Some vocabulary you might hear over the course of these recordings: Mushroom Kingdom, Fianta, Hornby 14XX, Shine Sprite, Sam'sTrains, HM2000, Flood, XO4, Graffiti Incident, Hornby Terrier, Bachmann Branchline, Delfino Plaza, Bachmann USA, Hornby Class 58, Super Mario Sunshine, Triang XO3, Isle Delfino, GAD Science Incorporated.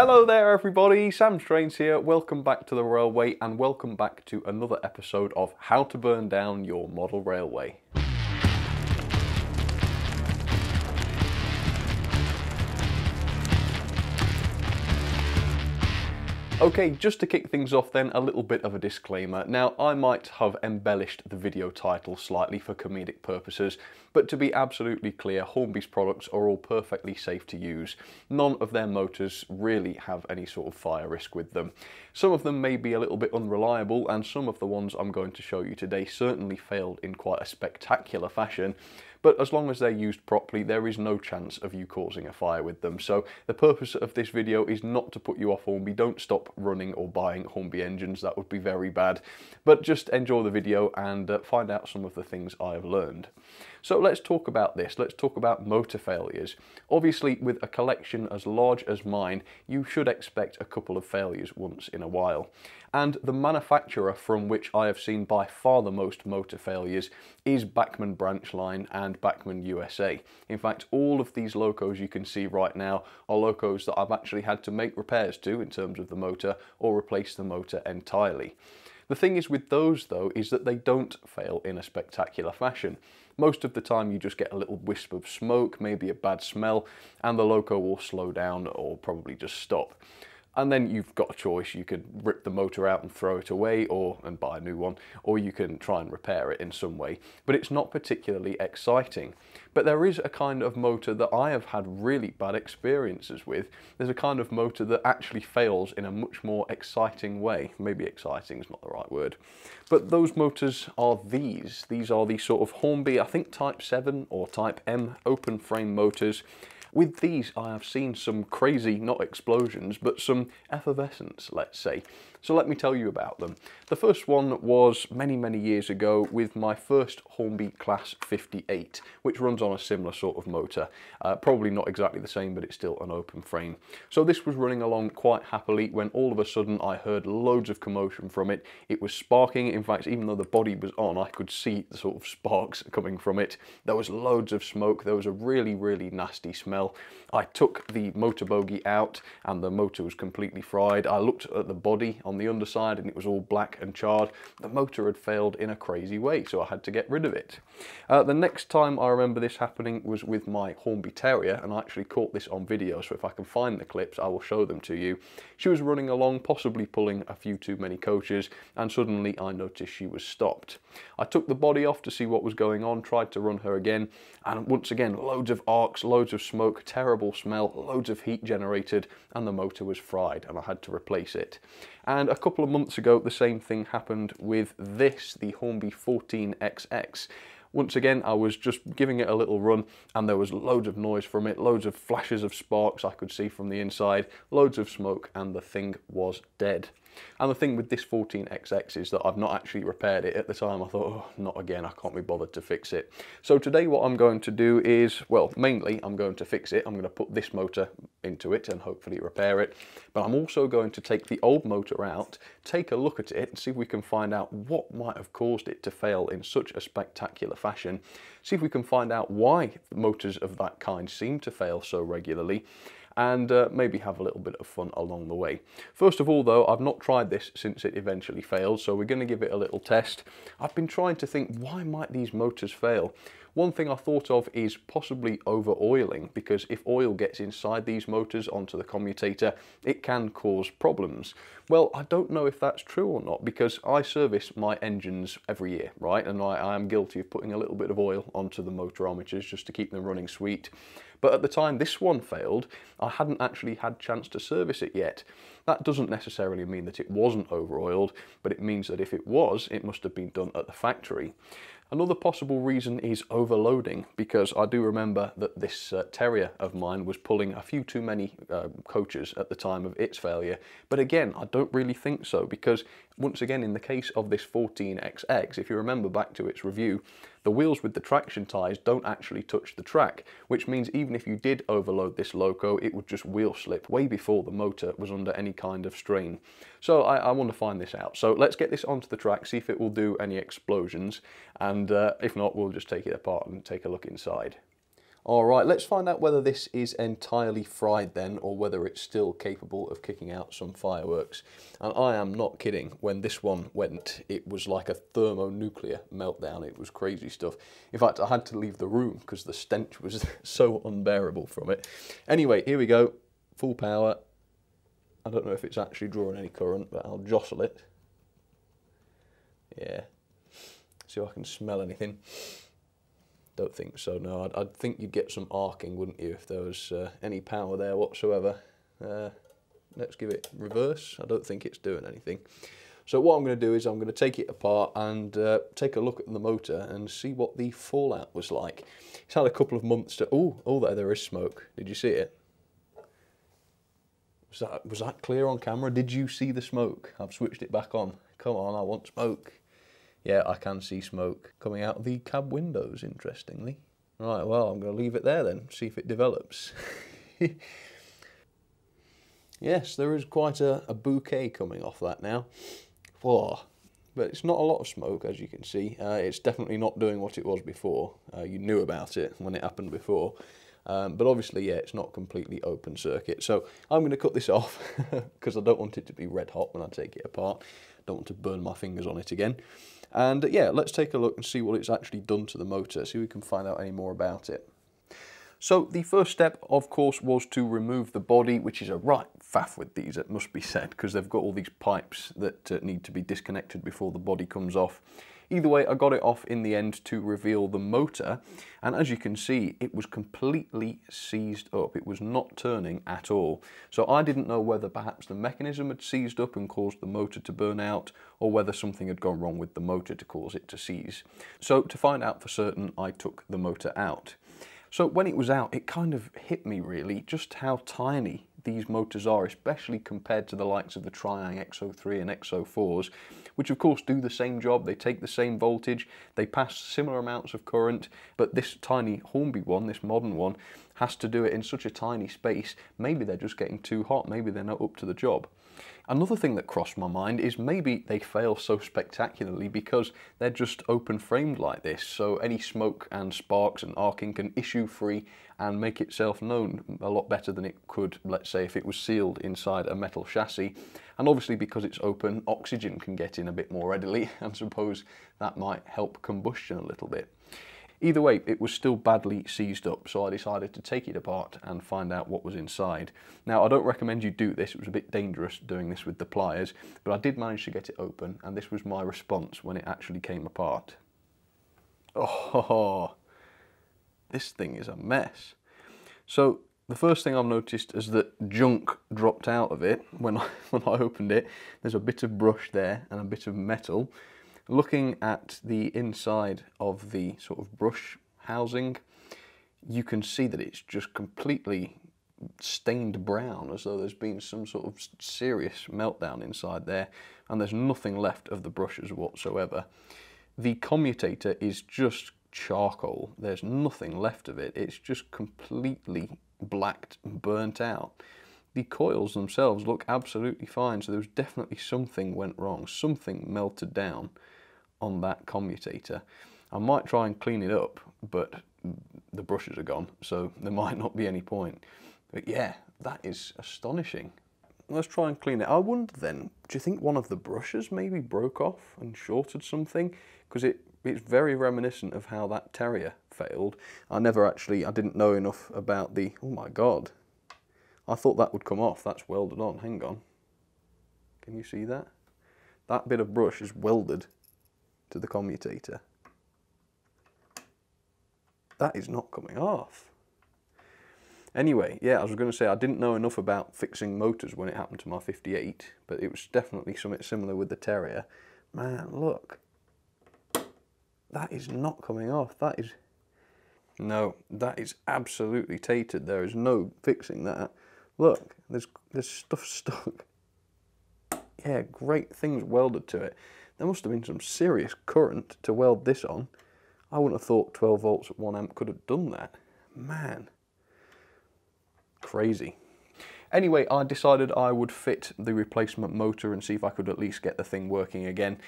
Hello there everybody, Sam's Trains here, welcome back to the railway and welcome back to another episode of How to Burn Down Your Model Railway. Okay, just to kick things off then, a little bit of a disclaimer. Now, I might have embellished the video title slightly for comedic purposes, but to be absolutely clear, Hornby's products are all perfectly safe to use. None of their motors really have any sort of fire risk with them. Some of them may be a little bit unreliable, and some of the ones I'm going to show you today certainly failed in quite a spectacular fashion. But as long as they're used properly, there is no chance of you causing a fire with them. So the purpose of this video is not to put you off Hornby. Don't stop running or buying Hornby engines, that would be very bad. But just enjoy the video and find out some of the things I've learned. So let's talk about this. Let's talk about motor failures. Obviously, with a collection as large as mine, you should expect a couple of failures once in a while. And the manufacturer from which I have seen by far the most motor failures is Bachmann Branchline and Bachmann USA. In fact, all of these locos you can see right now are locos that I've actually had to make repairs to in terms of the motor or replace the motor entirely. The thing is with those though is that they don't fail in a spectacular fashion. Most of the time you just get a little wisp of smoke, maybe a bad smell, and the loco will slow down or probably just stop. And then you've got a choice. You could rip the motor out and throw it away and buy a new one, or you can try and repair it in some way. But it's not particularly exciting. But there is a kind of motor that I have had really bad experiences with. There's a kind of motor that actually fails in a much more exciting way. Maybe exciting is not the right word. But those motors are these. These are the sort of Hornby, I think Type 7 or Type M open frame motors. With these, I have seen some crazy, not explosions, but some effervescence, let's say. So let me tell you about them. The first one was many, many years ago with my first Hornby Class 58, which runs on a similar sort of motor. Probably not exactly the same, but it's still an open frame. So this was running along quite happily when all of a sudden I heard loads of commotion from it. It was sparking. In fact, even though the body was on, I could see the sort of sparks coming from it. There was loads of smoke. There was a really, really nasty smell. I took the motor bogie out and the motor was completely fried. I looked at the body on the underside and it was all black and charred. The motor had failed in a crazy way, so I had to get rid of it. The next time I remember this happening was with my Hornby Terrier, and I actually caught this on video, so if I can find the clips, I will show them to you. She was running along, possibly pulling a few too many coaches, and suddenly I noticed she was stopped. I took the body off to see what was going on, tried to run her again, and once again, loads of arcs, loads of smoke, terrible smell, loads of heat generated, and the motor was fried, and I had to replace it. And a couple of months ago, the same thing happened with this, the Hornby 14XX. Once again, I was just giving it a little run and there was loads of noise from it, loads of flashes of sparks I could see from the inside, loads of smoke, and the thing was dead. And the thing with this 14XX is that I've not actually repaired it. At the time I thought, oh, not again, I can't be bothered to fix it. So today what I'm going to do is, well, mainly I'm going to fix it. I'm going to put this motor into it and hopefully repair it. But I'm also going to take the old motor out, take a look at it and see if we can find out what might have caused it to fail in such a spectacular fashion. See if we can find out why motors of that kind seem to fail so regularly, and maybe have a little bit of fun along the way. First of all though, I've not tried this since it eventually failed, so we're going to give it a little test. I've been trying to think, why might these motors fail? One thing I thought of is possibly over-oiling, because if oil gets inside these motors onto the commutator, it can cause problems. Well, I don't know if that's true or not, because I service my engines every year, right? And I am guilty of putting a little bit of oil onto the motor armatures just to keep them running sweet. But at the time this one failed, I hadn't actually had a chance to service it yet. That doesn't necessarily mean that it wasn't over-oiled, but it means that if it was, it must have been done at the factory. Another possible reason is overloading, because I do remember that this Terrier of mine was pulling a few too many coaches at the time of its failure. But again, I don't really think so, because once again, in the case of this 14XX, if you remember back to its review, the wheels with the traction tyres don't actually touch the track, which means even if you did overload this loco, it would just wheel slip way before the motor was under any kind of strain. So I want to find this out. So let's get this onto the track, see if it will do any explosions, and if not, we'll just take it apart and take a look inside. All right, let's find out whether this is entirely fried then, or whether it's still capable of kicking out some fireworks. And I am not kidding, when this one went, it was like a thermonuclear meltdown. It was crazy stuff. In fact, I had to leave the room because the stench was so unbearable from it. Anyway, here we go, full power. I don't know if it's actually drawing any current, but I'll jostle it. Yeah, see if I can smell anything. Don't think so, no. I'd think you'd get some arcing, wouldn't you, if there was any power there whatsoever. Let's give it reverse. I don't think it's doing anything. So what I'm going to do is I'm going to take it apart and take a look at the motor and see what the fallout was like. It's had a couple of months to... Ooh, oh, there is smoke. Did you see it? Was that clear on camera? Did you see the smoke? I've switched it back on. Come on, I want smoke. Yeah, I can see smoke coming out of the cab windows, interestingly. Right, well, I'm going to leave it there then, see if it develops. Yes, there is quite a bouquet coming off that now. Whoa. But it's not a lot of smoke, as you can see. It's definitely not doing what it was before. You knew about it when it happened before. But obviously, yeah, it's not completely open circuit. So I'm going to cut this off because I don't want it to be red hot when I take it apart. Don't want to burn my fingers on it again. And yeah, let's take a look and see what it's actually done to the motor, see if we can find out any more about it. So the first step, of course, was to remove the body, which is a right faff with these, it must be said, because they've got all these pipes that need to be disconnected before the body comes off. Either way, I got it off in the end to reveal the motor, and as you can see, it was completely seized up. It was not turning at all. So I didn't know whether perhaps the mechanism had seized up and caused the motor to burn out, or whether something had gone wrong with the motor to cause it to seize. So to find out for certain, I took the motor out. So when it was out, it kind of hit me really just how tiny these motors are, especially compared to the likes of the Triang XO3 and XO4s, which of course do the same job. They take the same voltage, they pass similar amounts of current, but this tiny Hornby one, this modern one, has to do it in such a tiny space. Maybe they're just getting too hot, maybe they're not up to the job. Another thing that crossed my mind is maybe they fail so spectacularly because they're just open framed like this, so any smoke and sparks and arcing can issue free and make itself known a lot better than it could, let's say, if it was sealed inside a metal chassis. And obviously because it's open, oxygen can get in a bit more readily, and suppose that might help combustion a little bit. Either way, it was still badly seized up, so I decided to take it apart and find out what was inside. Now, I don't recommend you do this, it was a bit dangerous doing this with the pliers, but I did manage to get it open, and this was my response when it actually came apart. Oh, this thing is a mess. So, the first thing I've noticed is that junk dropped out of it when I opened it. There's a bit of brush there and a bit of metal. Looking at the inside of the sort of brush housing, you can see that it's just completely stained brown, as though there's been some sort of serious meltdown inside there, and there's nothing left of the brushes whatsoever. The commutator is just charcoal. There's nothing left of it. It's just completely blacked and burnt out. The coils themselves look absolutely fine, so there was definitely something went wrong. Something melted down on that commutator. I might try and clean it up, but the brushes are gone, so there might not be any point. But yeah, that is astonishing. Let's try and clean it. I wonder then, do you think one of the brushes maybe broke off and shorted something? Because it's very reminiscent of how that Terrier failed. I didn't know enough about the, oh my God. I thought that would come off, that's welded on, hang on. Can you see that? That bit of brush is welded to the commutator. That is not coming off. Anyway, yeah, I was going to say I didn't know enough about fixing motors when it happened to my 58, but it was definitely something similar with the Terrier. Man, look. That is not coming off, that is... No, that is absolutely tainted. There is no fixing that. Look, there's stuff stuck. Yeah, great things welded to it. There must have been some serious current to weld this on. I wouldn't have thought 12 volts at 1 amp could have done that. Man, crazy. Anyway, I decided I would fit the replacement motor and see if I could at least get the thing working again.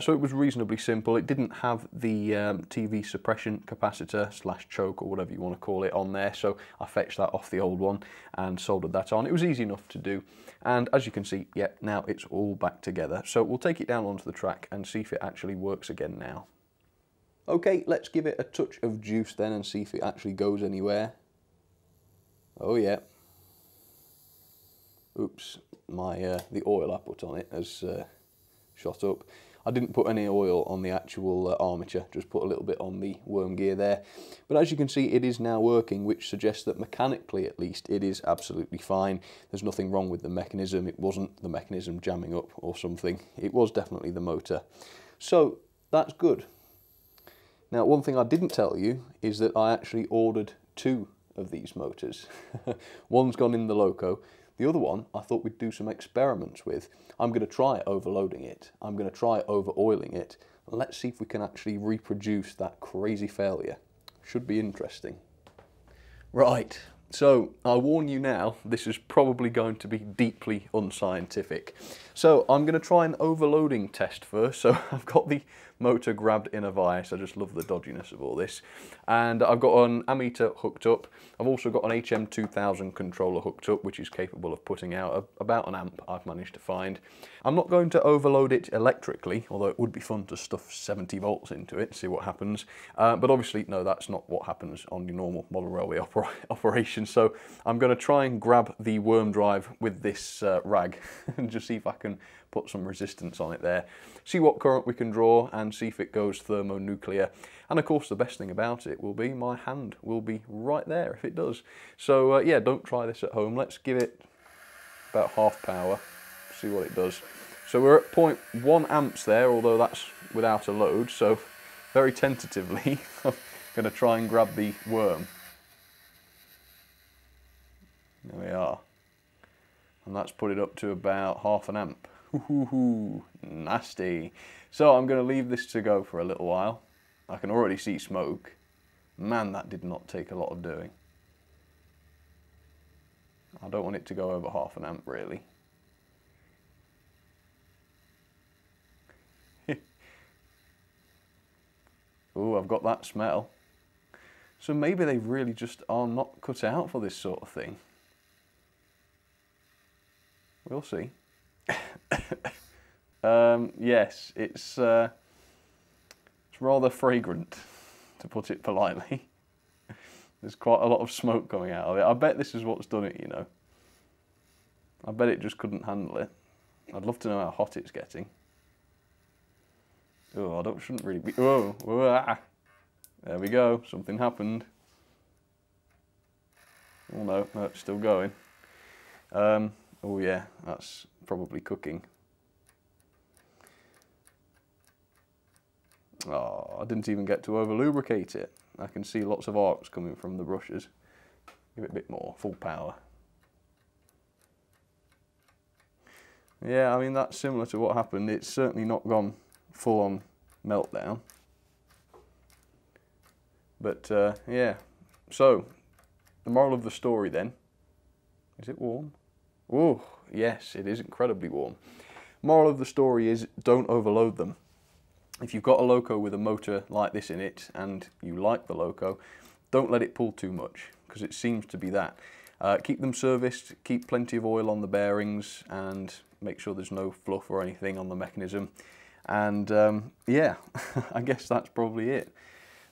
So it was reasonably simple. It didn't have the TV suppression capacitor slash choke or whatever you want to call it on there, so I fetched that off the old one and soldered that on. It was easy enough to do, and as you can see, yeah, now it's all back together. So we'll take it down onto the track and see if it actually works again now. Okay, let's give it a touch of juice then and see if it actually goes anywhere. Oh yeah. Oops, my the oil I put on it has shot up. I didn't put any oil on the actual armature, just put a little bit on the worm gear there. But as you can see, it is now working, which suggests that mechanically at least it is absolutely fine. There's nothing wrong with the mechanism. It wasn't the mechanism jamming up or something. It was definitely the motor. So that's good. Now, one thing I didn't tell you is that I actually ordered two of these motors. One's gone in the loco. The other one I thought we'd do some experiments with. I'm going to try overloading it. I'm going to try over-oiling it. Let's see if we can actually reproduce that crazy failure. Should be interesting. Right, so I warn you now, this is probably going to be deeply unscientific. So I'm going to try an overloading test first. So I've got the motor grabbed in a vice. I just love the dodginess of all this. And I've got an ammeter hooked up. I've also got an HM2000 controller hooked up, which is capable of putting out about an amp, I've managed to find. I'm not going to overload it electrically, although it would be fun to stuff 70 volts into it, see what happens. But obviously, no, that's not what happens on your normal model railway operation. So I'm going to try and grab the worm drive with this rag and just see if I can put some resistance on it there, see what current we can draw and see if it goes thermonuclear. And of course the best thing about it will be my hand will be right there if it does. So yeah, don't try this at home. Let's give it about half power, see what it does. So we're at 0.1 amps there, although that's without a load, so very tentatively I'm going to try and grab the worm. There we are. And that's put it up to about half an amp. Ooh, nasty. So I'm going to leave this to go for a little while. I can already see smoke. Man, that did not take a lot of doing. I don't want it to go over half an amp, really. Ooh, I've got that smell. So maybe they really just are not cut out for this sort of thing. We'll see. Yes, it's rather fragrant, to put it politely. There's quite a lot of smoke coming out of it. I bet this is what's done it, you know. I bet it just couldn't handle it. I'd love to know how hot it's getting. Oh, shouldn't really be... Oh, there we go, something happened. Oh no, it's still going. Oh yeah, that's probably cooking. Oh, I didn't even get to over lubricate it. I can see lots of arcs coming from the brushes. Give it a bit more, full power. Yeah, I mean that's similar to what happened. It's certainly not gone full on meltdown. But yeah, so the moral of the story then, is it warm? Oh, yes, it is incredibly warm. Moral of the story is don't overload them. If you've got a loco with a motor like this in it and you like the loco, don't let it pull too much because it seems to be that. Keep them serviced, keep plenty of oil on the bearings and make sure there's no fluff or anything on the mechanism. And yeah, I guess that's probably it.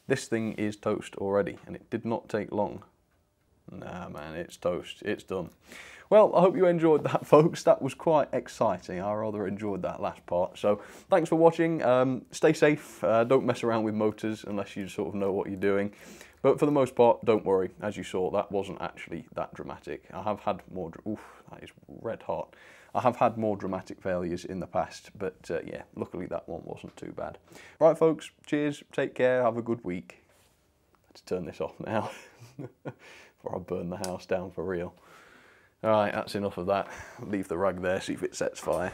This thing is toast already and it did not take long. Nah, man, it's toast. It's done. Well, I hope you enjoyed that, folks. That was quite exciting. I rather enjoyed that last part. So thanks for watching. Stay safe. Don't mess around with motors unless you sort of know what you're doing. But for the most part, don't worry. As you saw, that wasn't actually that dramatic. I have had more... Oof, that is red hot. I have had more dramatic failures in the past. But yeah, luckily that one wasn't too bad. Right, folks. Cheers. Take care. Have a good week. Let's turn this off now. Or I'll burn the house down for real. All right, that's enough of that. Leave the rag there, see if it sets fire.